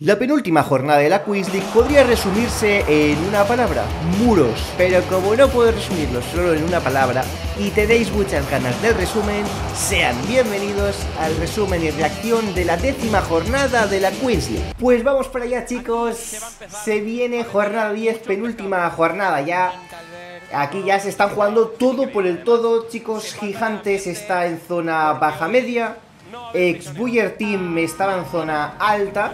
La penúltima jornada de la Queens League podría resumirse en una palabra: muros. Pero como no puedo resumirlo solo en una palabra y tenéis muchas ganas del resumen, sean bienvenidos al resumen y reacción de la 10ª jornada de la Queens League. Pues vamos para allá, chicos. Se viene jornada 10, penúltima jornada ya. Aquí ya se están jugando todo por el todo, chicos. Gigantes está en zona baja media, Xbuyer Team estaba en zona alta,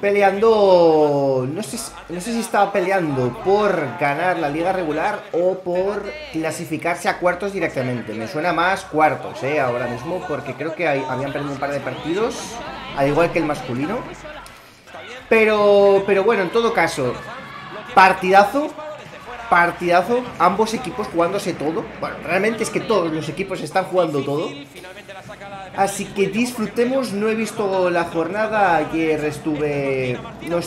peleando, no sé si estaba peleando por ganar la liga regular o por clasificarse a cuartos directamente. Me suena más cuartos, ahora mismo, porque creo que habían perdido un par de partidos, al igual que el masculino. Pero bueno, en todo caso, partidazo, ambos equipos jugándose todo. Bueno, realmente es que todos los equipos están jugando todo. Así que disfrutemos. No he visto la jornada. Ayer no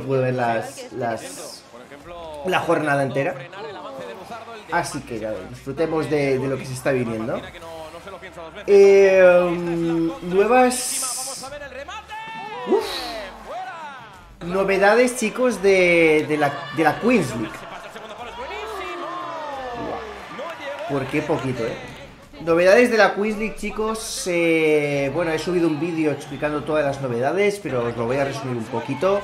pude ver la jornada entera. Así que ya, disfrutemos de lo que se está viniendo. Novedades, chicos, de la Queens League. Porque poquito, novedades de la Queens League, chicos. Bueno, he subido un vídeo explicando todas las novedades, pero os lo voy a resumir un poquito.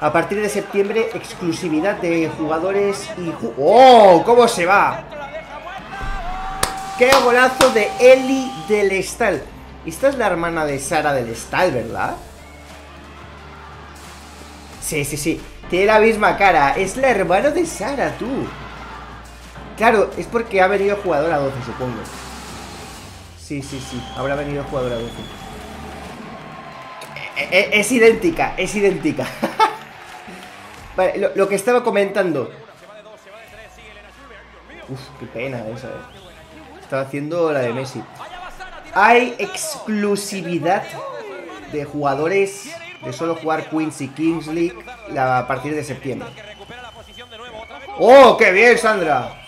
A partir de septiembre, exclusividad de jugadores y... ¡Oh! ¿Cómo se va? ¡Qué golazo de Eli del Stahl! Esta es la hermana de Sara del Stahl, ¿verdad? Sí, tiene la misma cara. Es la hermana de Sara, tú. Claro, es porque ha venido jugadora 12, supongo. Sí, habrá venido jugadora 12. Es idéntica, es idéntica. Vale, lo que estaba comentando. Uf, qué pena esa, estaba haciendo la de Messi. Hay exclusividad de jugadores de solo jugar Queens y Kings League a partir de septiembre. ¡Oh, qué bien, Sandra!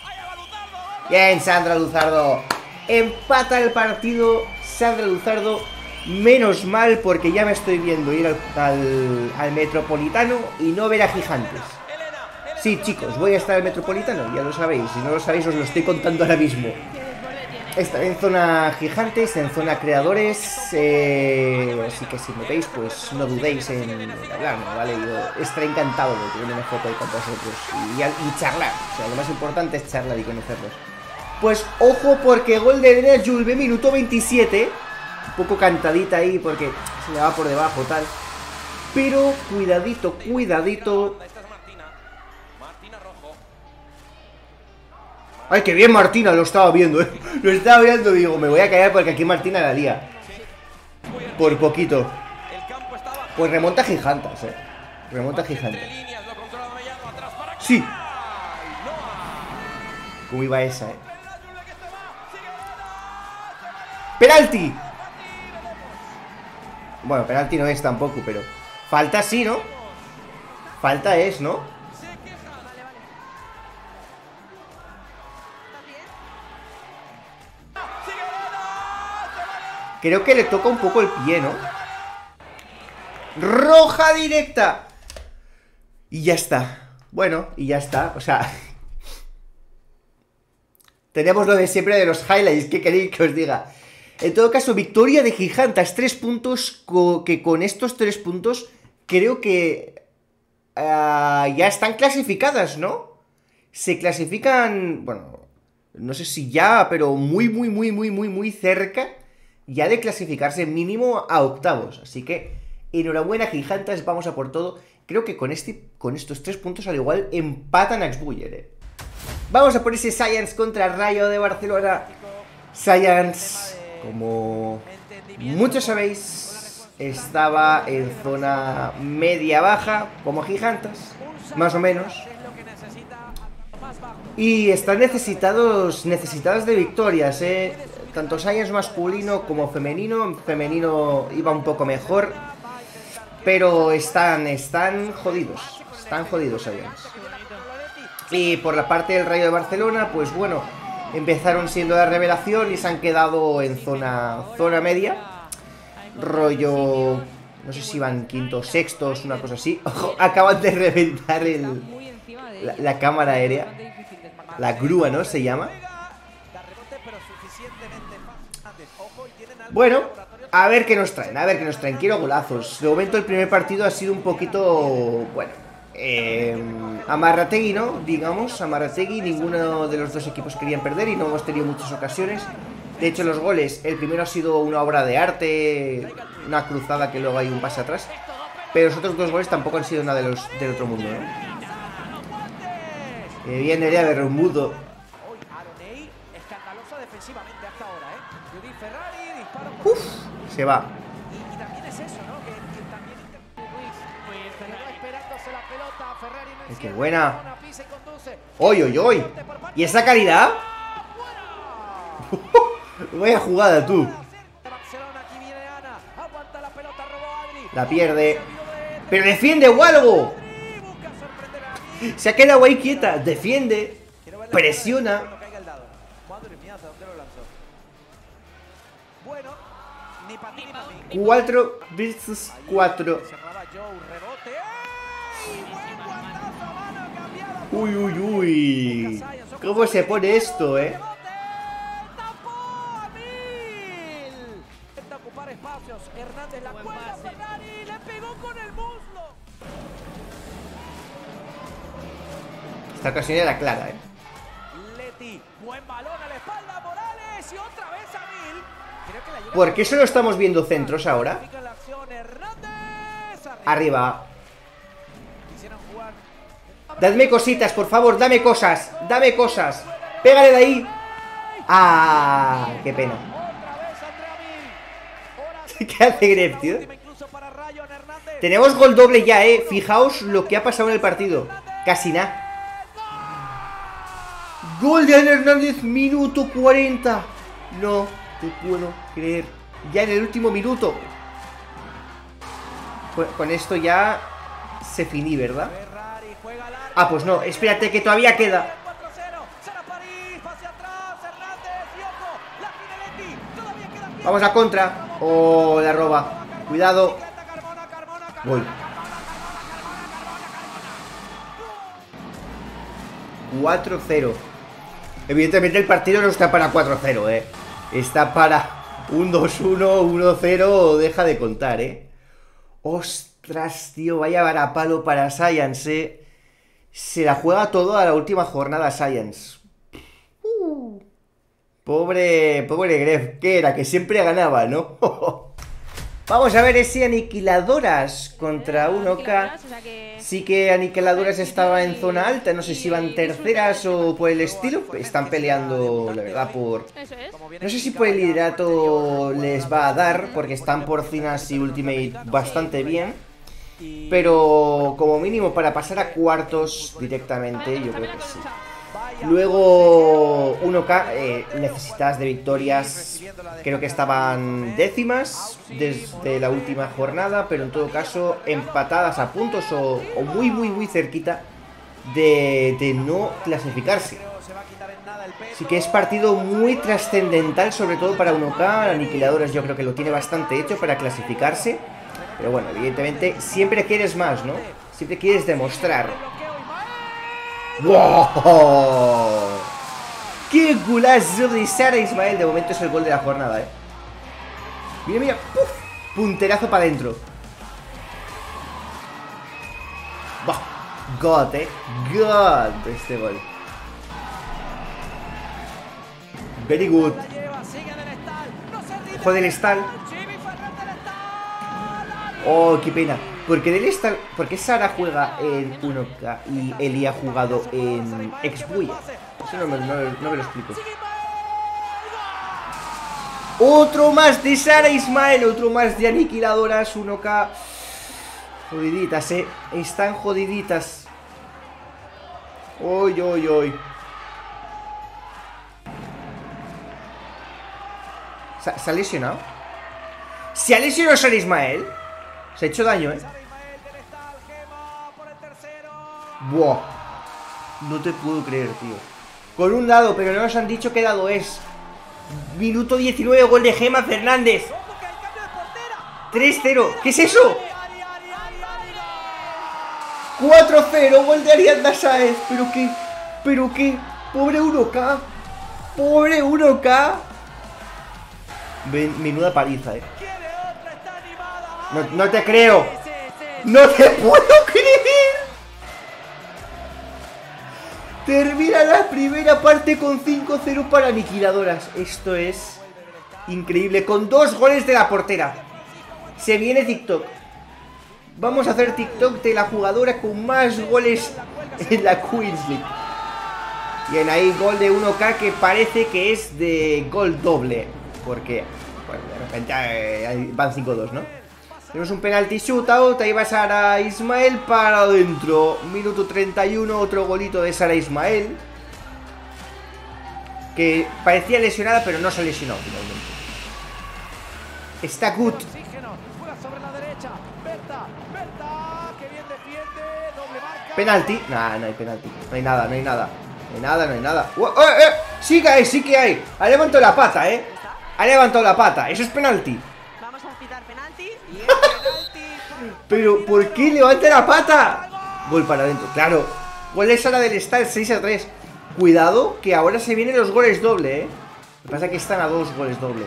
Bien, Sandra Luzardo. Empata el partido Sandra Luzardo. Menos mal, porque ya me estoy viendo ir al Metropolitano y no ver a Gigantes. Sí, chicos, voy a estar al Metropolitano, ya lo sabéis. Si no lo sabéis, os lo estoy contando ahora mismo. Estaré en zona Gigantes, en zona Creadores, así que si me veis, pues no dudéis en hablarme, ¿vale? Yo estaré encantado de tener una foto ahí con vosotros y charlar. O sea, lo más importante es charlar y conocerlos. Pues ojo, porque gol de Nayulve, minuto 27. Un poco cantadita ahí porque se le va por debajo, tal. Pero cuidadito, cuidadito. ¡Ay, qué bien Martina! Lo estaba viendo, Lo estaba viendo, digo, me voy a callar porque aquí Martina la lía. Por poquito. Pues remonta Gigantas, Remonta Gigantas. ¡Sí! ¿Cómo iba esa, ¡penalti! Bueno, penalti no es tampoco, pero... Falta sí, ¿no? Falta es, ¿no? Creo que le toca un poco el pie, ¿no? ¡Roja directa! Y ya está. Bueno, y ya está. O sea... tenemos lo de siempre de los highlights. ¿Qué queréis que os diga? En todo caso, victoria de Gigantas. 3 puntos que con estos 3 puntos creo que... ya están clasificadas, ¿no? Se clasifican... bueno, no sé si ya, pero muy cerca... ya de clasificarse mínimo a octavos. Así que enhorabuena, Gigantas, vamos a por todo. Creo que con estos 3 puntos al igual empatan a Xbuyer, Vamos a por ese Saiyans contra Rayo de Barcelona. Saiyans, como muchos sabéis, estaba en zona media-baja, como Gigantas, más o menos. Y están necesitados de victorias, tanto Saiyans masculino como femenino. Femenino iba un poco mejor, pero están jodidos. Están jodidos Saiyans. Y por la parte del Rayo de Barcelona, pues bueno, Empezaron siendo la revelación y se han quedado en zona media. Rollo... no sé si van quintos, sextos, una cosa así. Ojo, acaban de reventar la cámara aérea. La grúa, ¿no? Se llama. Bueno, a ver qué nos traen, a ver qué nos traen. Quiero golazos. De momento el primer partido ha sido un poquito... bueno... Amarrategui, ¿no? Digamos, Amarrategui, ninguno de los dos equipos querían perder y no hemos tenido muchas ocasiones. De hecho, los goles, el primero ha sido una obra de arte, una cruzada que luego hay un pase atrás. Pero los otros dos goles tampoco han sido nada de los del otro mundo, ¿no? Bien, Nerea Berrumudo. Uff, se va. ¡Qué buena! ¡Oy, oy, oy! ¿Y esa calidad? Vaya jugada, tú. La pierde. ¡Pero defiende o algo! Se ha quedado ahí quieta. Defiende. Presiona. Cuatro versus cuatro. Uy, uy, uy. ¿Cómo se pone esto, eh? Esta ocasión era clara, eh. ¿Por qué solo estamos viendo centros ahora? Arriba. Dadme cositas, por favor, dame cosas. Dame cosas, pégale de ahí. Ah, qué pena. ¿Qué hace Grev, tío? Tenemos gol doble ya, fijaos lo que ha pasado en el partido. Casi nada. Gol de Al Hernández, minuto 40. No te puedo creer. Ya en el último minuto. Con esto ya se finí, ¿verdad? Ah, pues no, espérate que todavía queda. Vamos a contra. Oh, la roba. Cuidado. Gol. 4-0. Evidentemente el partido no está para 4-0, Está para 1-2-1, 1-0. Deja de contar, Ostras, tío, vaya varapalo para Saiyans, Se la juega todo a la última jornada Saiyans. Pobre Grev, que era, que siempre ganaba, ¿no? Vamos a ver ese Aniquiladoras contra 1K. Sí que Aniquiladoras estaba en zona alta, no sé si iban terceras o por el estilo. Están peleando, la verdad, por... no sé si por el liderato les va a dar, porque están Porcinas y Ultimate bastante bien. Pero como mínimo para pasar a cuartos directamente, yo creo que sí. Luego 1K necesitas de victorias, creo que estaban décimas desde la última jornada, pero en todo caso empatadas a puntos o muy cerquita de no clasificarse. Así que es partido muy trascendental, sobre todo para 1K. Aniquiladoras yo creo que lo tiene bastante hecho para clasificarse. Pero bueno, evidentemente siempre quieres más, ¿no? Siempre quieres demostrar. ¡Wow! ¡Qué golazo de Sara Ismael! De momento es el gol de la jornada, Mira, mira. ¡Puf! Punterazo para adentro. ¡Bah! ¡God, ¡God! Este gol. Very good. Ojo del Stahl. Oh, qué pena. Porque Sara juega en 1K y Eli ha jugado en Xbuyer. Eso no me lo explico. Otro más de Sara Ismael. Otro más de Aniquiladoras. 1K. Jodiditas, Están jodiditas. Oy, oy, oy. ¿Se ha lesionado? ¿Se ha lesionado Sara Ismael? Se ha hecho daño, Buah. No te puedo creer, tío. Con un dado, pero no nos han dicho qué dado es. Minuto 19, gol de Gema Fernández. 3-0, ¿qué es eso? 4-0, gol de Ariadna Sáez. Pero qué pobre 1K. Pobre 1K. Menuda paliza, No te creo. No te puedo creer. Termina la primera parte con 5-0 para Aniquiladoras. Esto es increíble. Con 2 goles de la portera. Se viene TikTok. Vamos a hacer TikTok de la jugadora con más goles en la Queens League. Bien, ahí gol de 1K que parece que es de gol doble. Porque, bueno, de repente van 5-2, ¿no? Tenemos un penalti shootout, ahí va Sara Ismael para adentro. Minuto 31, otro golito de Sara Ismael. Que parecía lesionada, pero no se lesionó finalmente. Está good. Penalti. Nah, no hay penalti. No hay nada. Sí que hay, Ha levantado la pata, Ha levantado la pata. Eso es penalti. Vamos a pitar penalti. Y es penalti. Pero, ¿por qué levanta la pata? Gol para adentro, claro. Gol de Sara del Stahl, 6-3. Cuidado, que ahora se vienen los goles doble, Lo que pasa es que están a 2 goles doble.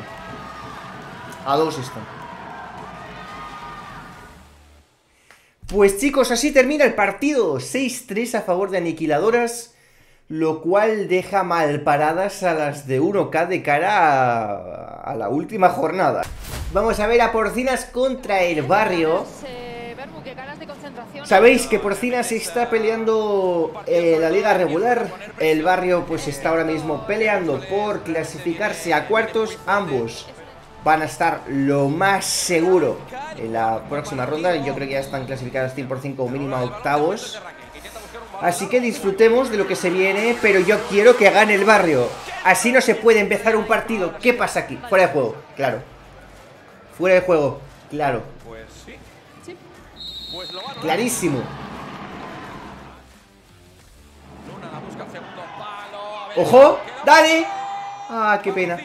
A 2 están. Pues chicos, así termina el partido. 6-3 a favor de Aniquiladoras, lo cual deja mal paradas a las de 1K de cara a la última jornada. Vamos a ver a Porcinas contra el Barrio. Sabéis que Porcinas está peleando la liga regular. El Barrio pues está ahora mismo peleando por clasificarse a cuartos. Ambos van a estar lo más seguro en la próxima ronda. Yo creo que ya están clasificadas 100% o mínimo a octavos. Así que disfrutemos de lo que se viene, pero yo quiero que gane el Barrio. Así no se puede empezar un partido. ¿Qué pasa aquí? Fuera de juego, claro. Fuera de juego, claro. Clarísimo. ¡Ojo! ¡Dani! ¡Ah, qué pena!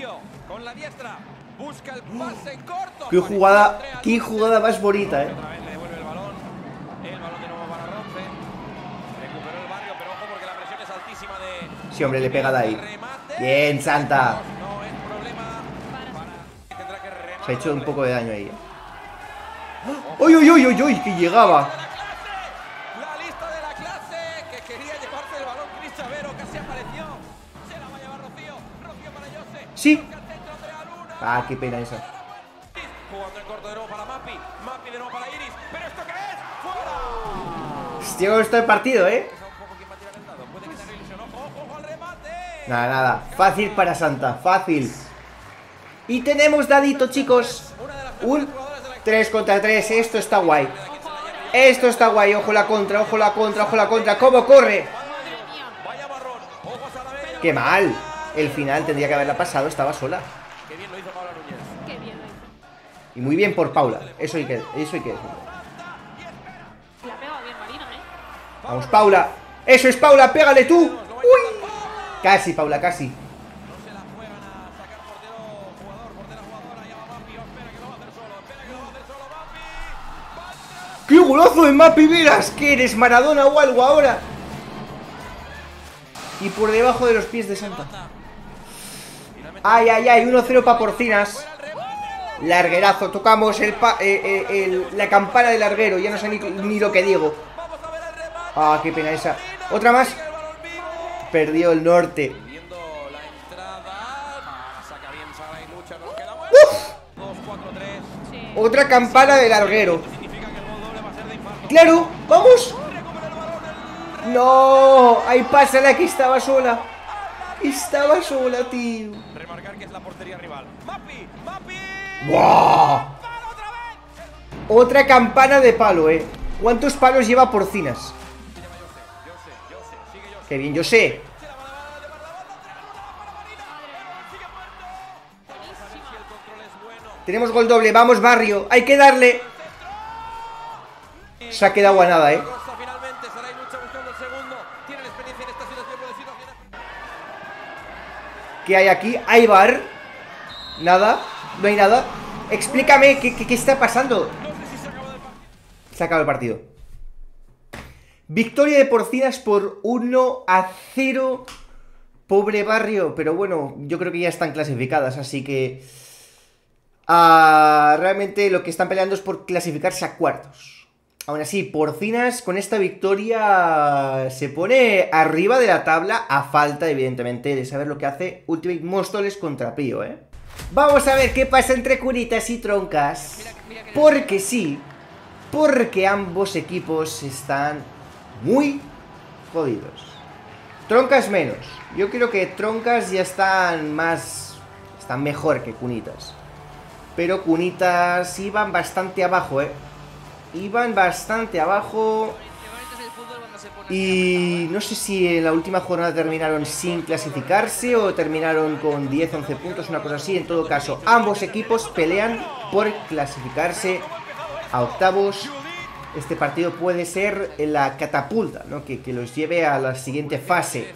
Busca el pase corto. Qué jugada más bonita, Otra vez le devuelve el balón. El balón de nuevo para Rompe. Recuperó el Barrio, pero ojo porque la presión es altísima de... Sí, hombre, le pega de ahí. Bien, Santa. No es problema. Tendrá que rematar. Se ha hecho un poco de daño ahí. ¡Uy, uy, uy, uy, uy! Que llegaba. La lista de la clase que quería llevarse el balón. Crisavero casi apareció. Se la va a llevar Rocío. Rocío para Jose. Sí. Ah, qué pena esa. Jugando en corto de nuevo para Mapi. Mapi de nuevo para Iris. ¿Pero esto qué es? ¡Fuera! Hostia, cómo está el partido, Nada. Fácil para Santa. Fácil. Y tenemos dadito, chicos. Un 3 contra 3. Esto está guay. Esto está guay. Ojo la contra, ojo la contra, ojo la contra. ¿Cómo corre? ¡Qué mal! El final tendría que haberla pasado. Estaba sola. Y muy bien por Paula. Eso hay que decirlo. Vamos, Paula. ¡Eso es Paula! ¡Pégale tú! ¡Uy! Casi, Paula, casi. ¡Qué golazo de Mapi! ¡Veras que eres Maradona o algo ahora! Y por debajo de los pies de Santa. ¡Ay, ay, ay! 1-0 para Porcinas. Larguerazo, tocamos la campana del larguero. Ya no sé ni lo que digo. Ah, qué pena esa. Otra más. Perdió el norte. ¡Uf! Otra campana del larguero. ¡Claro! ¡Vamos! ¡No! Ahí pasa la que estaba sola. Estaba sola, tío. Remarcar que es la portería rival. ¡Mapi! ¡Mapi! ¡Wow! Otra campana de palo, ¿Cuántos palos lleva Porcinas? ¡Qué bien, yo sé! Tenemos gol doble, vamos Barrio, hay que darle. Se ha quedado a nada, ¿Qué hay aquí? ¿Hay bar? Nada, no hay nada. Explícame, ¿qué está pasando? Se acaba el partido. Victoria de Porcinas por 1-0. Pobre barrio, pero bueno, yo creo que ya están clasificadas, así que... realmente lo que están peleando es por clasificarse a cuartos. Aún así, Porcinas con esta victoria se pone arriba de la tabla, a falta, evidentemente, de saber lo que hace Ultimate Móstoles contra Pío, ¿eh? Vamos a ver qué pasa entre Kunitas y Troncas. Porque sí, porque ambos equipos están muy jodidos. Troncas menos. Yo creo que Troncas ya están más... están mejor que Kunitas. Pero Kunitas iban bastante abajo, ¿eh? Iban bastante abajo. Y no sé si en la última jornada terminaron sin clasificarse o terminaron con 10, 11 puntos, una cosa así. En todo caso, ambos equipos pelean por clasificarse a octavos. Este partido puede ser la catapulta, ¿no? Que los lleve a la siguiente fase.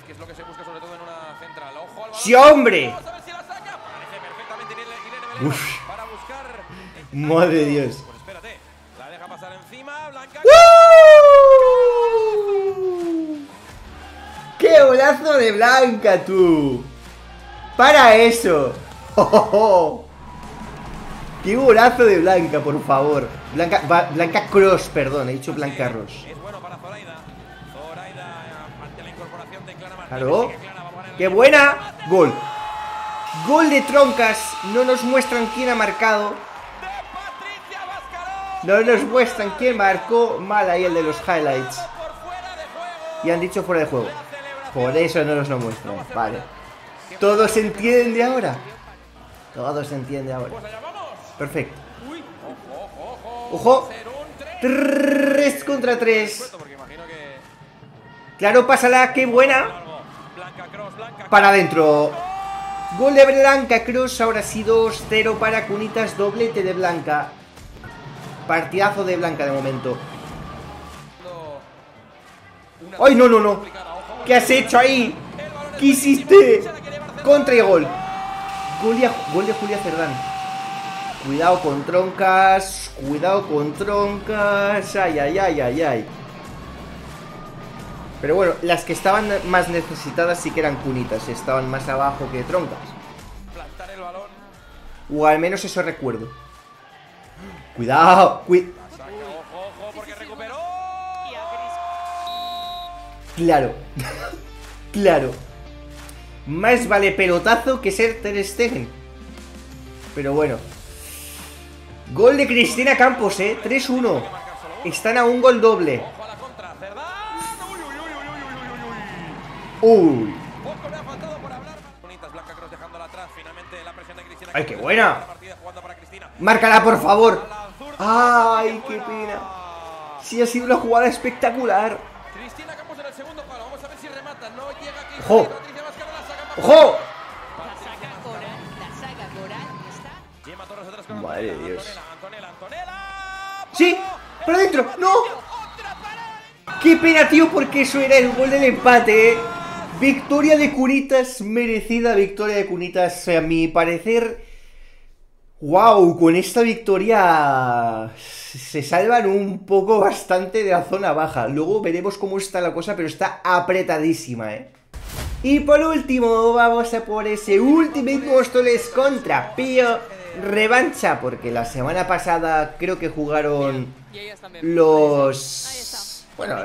¡Sí, hombre! Uf. Madre de Dios. Pues espérate, la deja pasar encima, Blanca. ¡Uh! ¡Qué golazo de Blanca, tú! ¡Para eso! ¡Oh, oh, oh! ¡Qué golazo de Blanca, por favor! Blanca Cross, perdón, he dicho Blanca Ross. Es bueno para Zoraida. Zoraida ante la incorporación de Clara Martínez. Claro. ¡Qué buena! ¡Gol! Gol de Troncas. No nos muestran quién ha marcado. No nos muestran quién marcó. Mal ahí el de los highlights. Y han dicho fuera de juego. Por eso no nos lo muestran. Vale. Todo se entiende ahora. Todo se entiende ahora. Perfecto. Ojo. 3 contra 3. Claro, pásala. Qué buena. Para adentro. Gol de Blanca Cruz, ahora sí 2-0 para Kunitas, doblete de Blanca. Partidazo de Blanca de momento. ¡Ay, no, no, no! ¿Qué has hecho ahí? ¿Qué hiciste? Contra y gol. Gol de Julia Cerdán. Cuidado con Troncas, cuidado con Troncas. Ay, ay, ay, ay, ay. Pero bueno, las que estaban más necesitadas sí que eran Kunitas, estaban más abajo que Troncas. Plantar el balón. O al menos eso recuerdo. Cuidado, ojo, porque recuperó. Claro. Claro. Más vale pelotazo que ser Ter Stegen. Pero bueno. Gol de Cristina Campos, 3-1. Están a un gol doble. ¡Uy! ¡Ay, qué buena! ¡Márcala, por favor! ¡Ay, qué pena! Sí, ha sido una jugada espectacular. ¡Ojo! ¡Ojo! ¡Madre de Dios! ¡Sí! ¡Para adentro! ¡No! ¡Qué pena, tío! Porque eso era el gol del empate, ¿eh? Victoria de Kunitas, merecida victoria de Kunitas, a mi parecer. ¡Wow! Con esta victoria se salvan un poco bastante de la zona baja. Luego veremos cómo está la cosa, pero está apretadísima, ¿eh? Y por último, vamos a por ese Ultimate Móstoles contra Pío. Revancha, porque la semana pasada creo que jugaron los... bueno,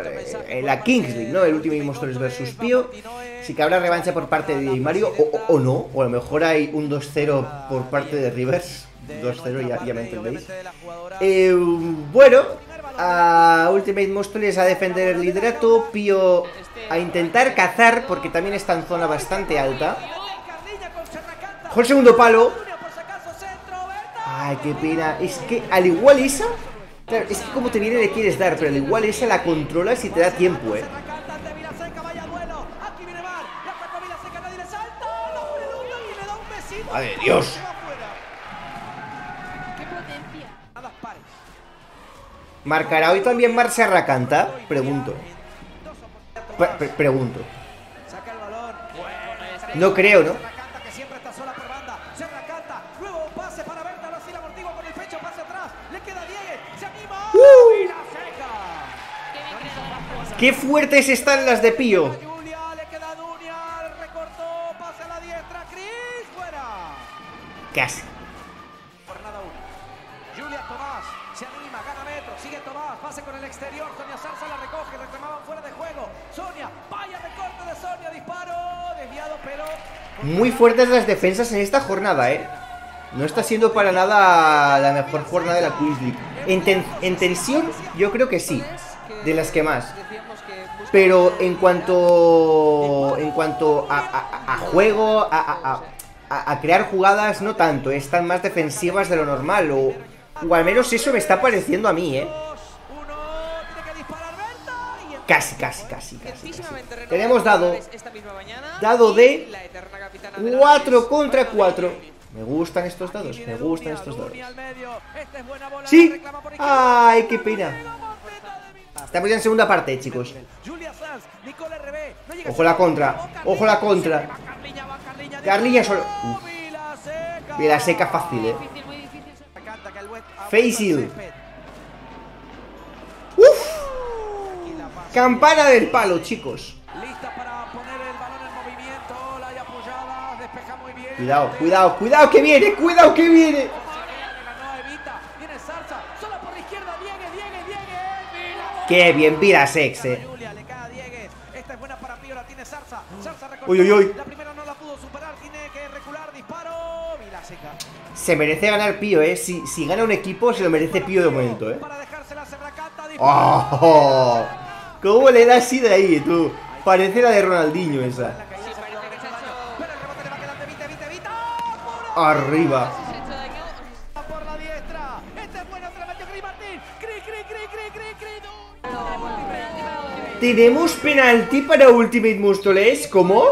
la Kings League, ¿no? El Ultimate Móstoles versus Pío. Así que habrá revancha por parte de Mario, o no. O a lo mejor hay un 2-0 por parte de Rivers. 2-0, ya me entendéis. Bueno, a Ultimate Móstoles a defender el liderato. Pío a intentar cazar, porque también está en zona bastante alta. Ojo el segundo palo. Ay, qué pena. Es que al igual esa... claro, es que como te viene le quieres dar, pero al igual esa la controlas y te da tiempo, ¿eh? ¡Madre de Dios! ¿Marcará hoy también Mar Sara Canta? Pregunto. Pregunto. No creo, ¿no? Qué fuertes están las de Pío. Casi. Muy fuertes las defensas en esta jornada, ¿eh? No está siendo para nada la mejor jornada de la Queens League. En tensión, yo creo que sí, de las que más. Pero en cuanto a juego, a crear jugadas, no tanto. Están más defensivas de lo normal, o al menos eso me está pareciendo a mí, ¿eh? Casi. Tenemos dado de 4 contra 4. Me gustan estos dados. ¡Sí! ¡Ay, qué pena! Estamos ya en segunda parte, chicos. Ojo la contra. Carlilla solo. Me la seca fácil, eh. Facil. ¡Uf! Campana del palo, chicos. Cuidado, que viene. Qué bien, Vila Sex, eh. Uy. Se merece ganar Pío, eh. Si gana un equipo, se lo merece Pío de momento, eh. ¡Oh! ¿Cómo le da así de ahí, tú? Parece la de Ronaldinho esa. Arriba. Tenemos penalti para Ultimate Móstoles. ¿Cómo?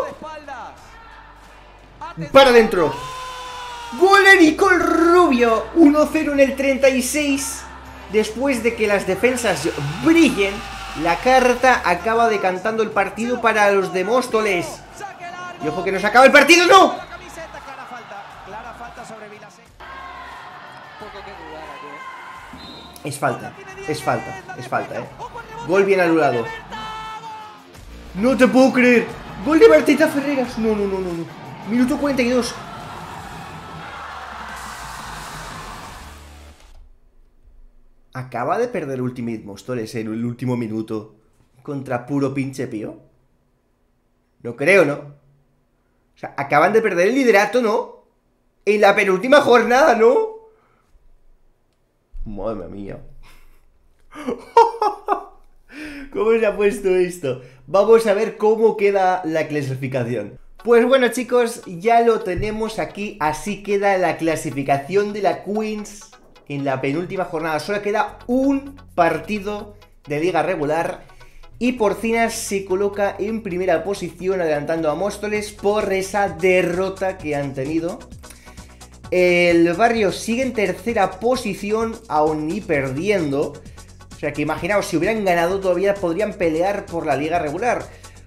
Para adentro. Gol de Nicole Rubio. 1-0 en el 36. Después de que las defensas brillen, la carta acaba decantando el partido para los de Móstoles. Y ojo que no se acaba el partido, ¡no! Es falta, eh. Gol bien anulado. No te puedo creer. Gol de Martina Ferreras. No. Minuto 42. Acaba de perder Ultimate Móstoles en el último minuto contra puro pinche Pío. No creo, ¿no? O sea, acaban de perder el liderato, ¿no? En la penúltima jornada, ¿no? Madre mía. ¿Cómo se ha puesto esto? Vamos a ver cómo queda la clasificación. Pues bueno, chicos, ya lo tenemos aquí. Así queda la clasificación de la Queens en la penúltima jornada. Solo queda un partido de liga regular y Porcinas se coloca en primera posición, adelantando a Móstoles por esa derrota que han tenido. El Barrio sigue en tercera posición, aún y perdiendo. O sea que imaginaos, si hubieran ganado todavía podrían pelear por la liga regular.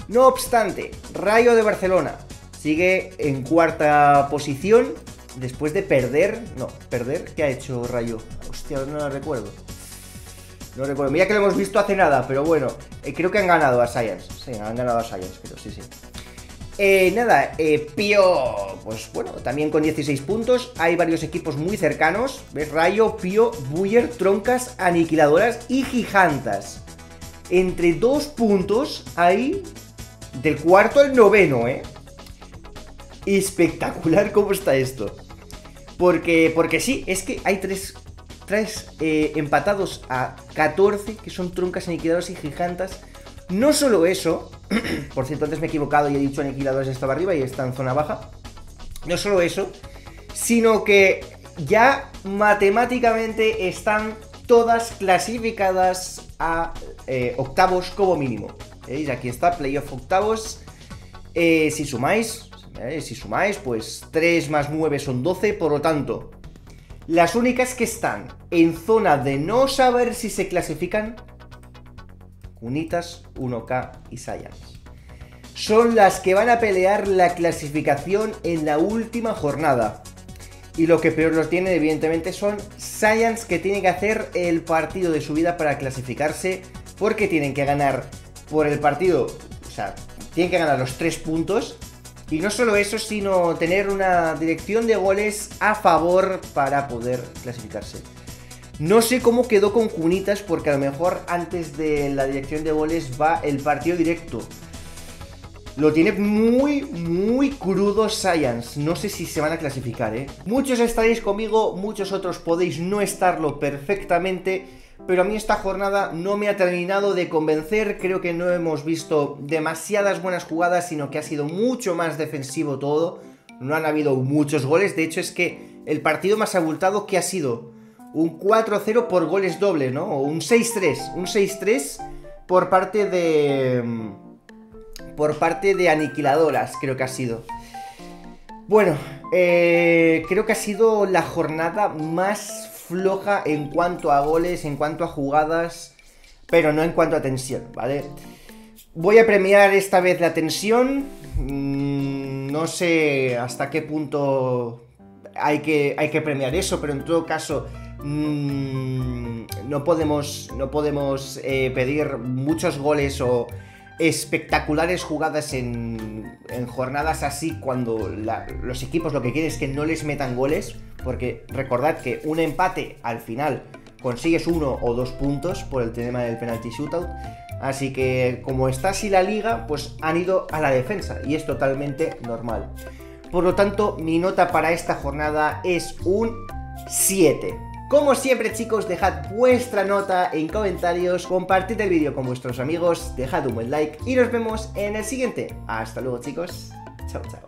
No obstante, Rayo de Barcelona sigue en cuarta posición después de perder. No, perder, ¿qué ha hecho Rayo? Hostia, no lo recuerdo. Mira que lo hemos visto hace nada, pero bueno, creo que han ganado a Saiyans. Sí, han ganado a Saiyans, pero sí. Pío, pues bueno, también con 16 puntos. Hay varios equipos muy cercanos. ¿Ves? Rayo, Pío, Xbuyer, Troncas, Aniquiladoras y Jijantas. Entre 2 puntos hay del cuarto al noveno, ¿eh? Espectacular cómo está esto. Porque sí, es que hay tres empatados a 14, que son Troncas, Aniquiladores y Gigantas. No solo eso, por cierto, antes me he equivocado y he dicho Aniquiladores estaba arriba y está en zona baja. No solo eso, sino que ya matemáticamente están todas clasificadas a octavos como mínimo. ¿Veis? Aquí está, playoff octavos. Si sumáis, pues 3 más 9 son 12, por lo tanto, las únicas que están en zona de no saber si se clasifican, Kunitas, 1K y Saiyans, son las que van a pelear la clasificación en la última jornada. Y lo que peor los tiene, evidentemente, son Saiyans, que tienen que hacer el partido de su vida para clasificarse, porque tienen que ganar por el partido. O sea, tienen que ganar los 3 puntos. Y no solo eso, sino tener una dirección de goles a favor para poder clasificarse. No sé cómo quedó con Kunitas, porque a lo mejor antes de la dirección de goles va el partido directo. Lo tiene muy, muy crudo Saiyans. No sé si se van a clasificar, ¿eh? Muchos estaréis conmigo, muchos otros podéis no estarlo perfectamente, pero a mí esta jornada no me ha terminado de convencer. Creo que no hemos visto demasiadas buenas jugadas, sino que ha sido mucho más defensivo todo. No han habido muchos goles. De hecho, es que el partido más abultado que ha sido un 4-0 por goles dobles, ¿no? O un 6-3. Un 6-3 por parte de... Aniquiladoras, creo que ha sido. Bueno, creo que ha sido la jornada más floja en cuanto a goles, en cuanto a jugadas, pero no en cuanto a tensión, ¿vale? Voy a premiar esta vez la tensión. No sé hasta qué punto hay que premiar eso, pero en todo caso no podemos pedir muchos goles o espectaculares jugadas en jornadas así, cuando los equipos lo que quieren es que no les metan goles, porque recordad que un empate al final consigues 1 o 2 puntos por el tema del penalty shootout. Así que como está así la liga, pues han ido a la defensa y es totalmente normal. Por lo tanto, mi nota para esta jornada es un 7. Como siempre, chicos, dejad vuestra nota en comentarios, compartid el vídeo con vuestros amigos, dejad un buen like y nos vemos en el siguiente. Hasta luego, chicos. Chao, chao.